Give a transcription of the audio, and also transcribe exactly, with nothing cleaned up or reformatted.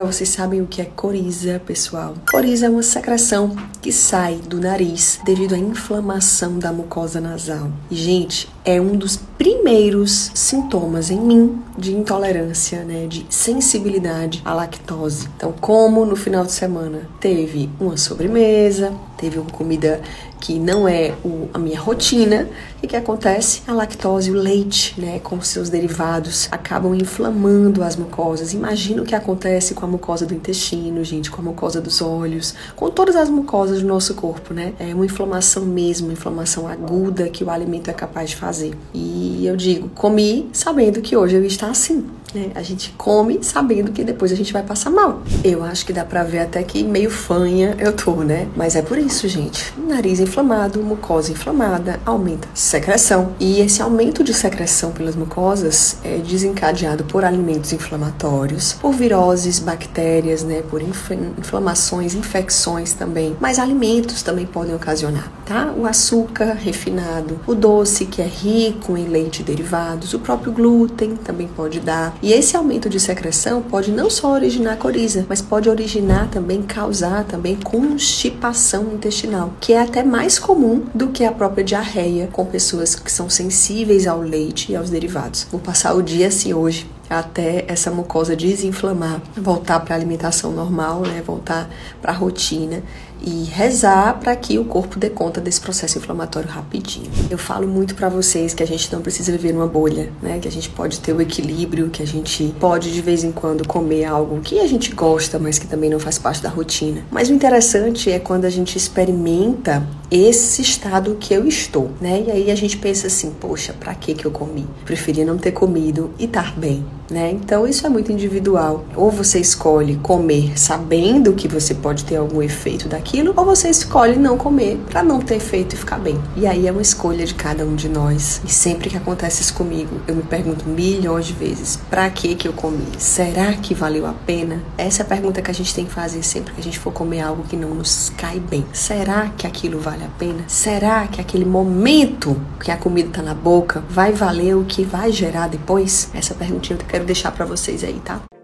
Vocês sabem o que é coriza, pessoal? Coriza é uma secreção que sai do nariz devido à inflamação da mucosa nasal. E, gente, é um dos primeiros sintomas em mim de intolerância, né, de sensibilidade à lactose. Então, como no final de semana teve uma sobremesa, teve uma comida que não é o, a minha rotina, o que acontece? A lactose, o leite, né, com seus derivados, acabam inflamando as mucosas. Imagina o que acontece com a mucosa do intestino, gente, com a mucosa dos olhos, com todas as mucosas do nosso corpo, né? É uma inflamação mesmo, uma inflamação aguda que o alimento é capaz de fazer. E eu digo, comi sabendo que hoje eu ia estar assim. É, a gente come sabendo que depois a gente vai passar mal. Eu acho que dá pra ver até que meio fanha eu tô, né? Mas é por isso, gente. Nariz inflamado, mucosa inflamada, aumenta a secreção. E esse aumento de secreção pelas mucosas é desencadeado por alimentos inflamatórios, por viroses, bactérias, né? Por inf inflamações, infecções também. Mas alimentos também podem ocasionar, tá? O açúcar refinado, o doce que é rico em leite e derivados, o próprio glúten também pode dar. E esse aumento de secreção pode não só originar coriza, mas pode originar também, causar também constipação intestinal, que é até mais comum do que a própria diarreia com pessoas que são sensíveis ao leite e aos derivados. Vou passar o dia assim hoje, até essa mucosa desinflamar, voltar para a alimentação normal, né? Voltar para a rotina e rezar para que o corpo dê conta desse processo inflamatório rapidinho. Eu falo muito para vocês que a gente não precisa viver numa bolha, né? Que a gente pode ter o equilíbrio, que a gente pode de vez em quando comer algo que a gente gosta, mas que também não faz parte da rotina. Mas o interessante é quando a gente experimenta esse estado que eu estou, né? E aí a gente pensa assim, poxa, para que que eu comi? Preferia não ter comido e estar bem, né? Então isso é muito individual. Ou você escolhe comer sabendo que você pode ter algum efeito daquilo, ou você escolhe não comer para não ter efeito e ficar bem. E aí é uma escolha de cada um de nós. E sempre que acontece isso comigo, eu me pergunto milhões de vezes, pra que que eu comi? Será que valeu a pena? Essa é a pergunta que a gente tem que fazer sempre que a gente for comer algo que não nos cai bem. Será que aquilo vale a pena? Será que aquele momento que a comida tá na boca vai valer o que vai gerar depois? Essa perguntinha eu quero deixar pra vocês aí, tá?